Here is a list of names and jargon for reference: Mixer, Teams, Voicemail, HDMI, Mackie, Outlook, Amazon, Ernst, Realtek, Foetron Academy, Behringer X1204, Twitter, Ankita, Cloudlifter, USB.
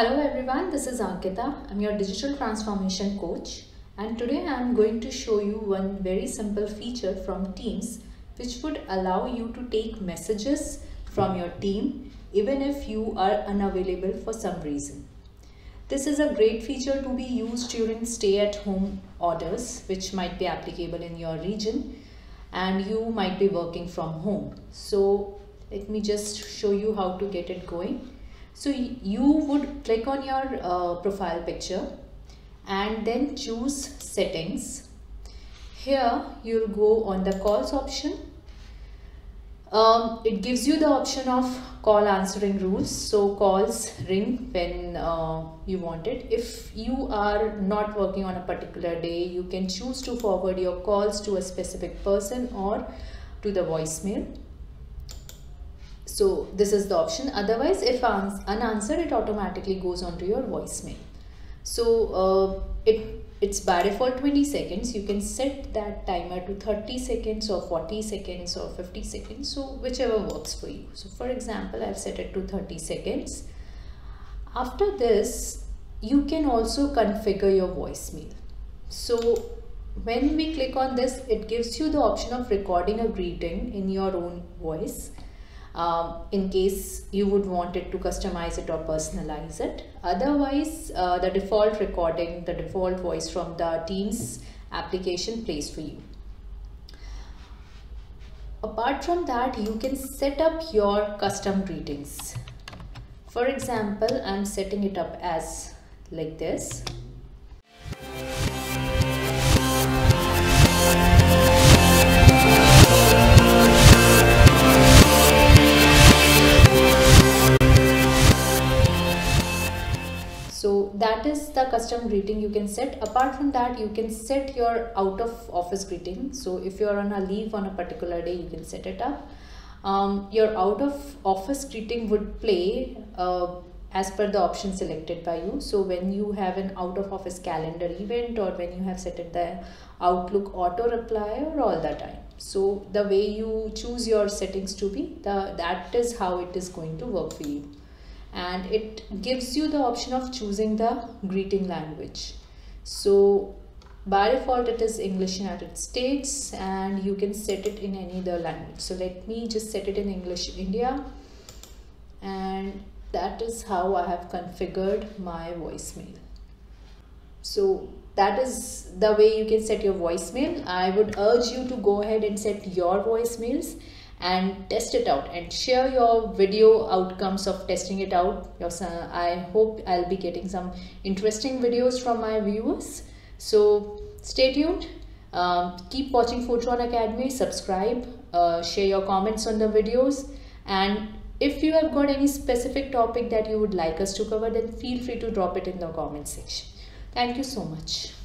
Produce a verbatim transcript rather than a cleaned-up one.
Hello everyone, this is Ankita. I'm your digital transformation coach, and today I'm going to show you one very simple feature from Teams which would allow you to take messages from your team even if you are unavailable for some reason. This is a great feature to be used during stay-at-home orders which might be applicable in your region, and you might be working from home. So let me just show you how to get it going. So you would click on your uh, profile picture and then choose settings. Here you'll go on the calls option. Um, it gives you the option of call answering rules. So calls ring when uh, you want it. If you are not working on a particular day, you can choose to forward your calls to a specific person or to the voicemail. So this is the option. Otherwise, if unanswered, it automatically goes on to your voicemail. So uh, it, it's by default twenty seconds. You can set that timer to thirty seconds or forty seconds or fifty seconds. So whichever works for you. So for example, I've set it to thirty seconds. After this, you can also configure your voicemail. So when we click on this, it gives you the option of recording a greeting in your own voice. Um, in case you would want it to customize it or personalize it. Otherwise, uh, the default recording, the default voice from the Teams application plays for you. Apart from that, you can set up your custom greetings. For example, I'm setting it up as like this. So that is the custom greeting you can set. Apart from that, you can set your out of office greeting. So if you're on a leave on a particular day, you can set it up. Um, your out of office greeting would play uh, as per the option selected by you. So when you have an out of office calendar event, or when you have set it the Outlook auto reply or all that time. So the way you choose your settings to be, the, that is how it is going to work for you. And it gives you the option of choosing the greeting language. So by default, it is English United States, and you can set it in any other language. So let me just set it in English India. And that is how I have configured my voicemail. So that is the way you can set your voicemail. I would urge you to go ahead and set your voicemails and test it out, and share your video outcomes of testing it out. I hope I'll be getting some interesting videos from my viewers. So stay tuned, um, keep watching Foetron Academy, subscribe, uh, share your comments on the videos, and if you have got any specific topic that you would like us to cover, then feel free to drop it in the comment section. Thank you so much.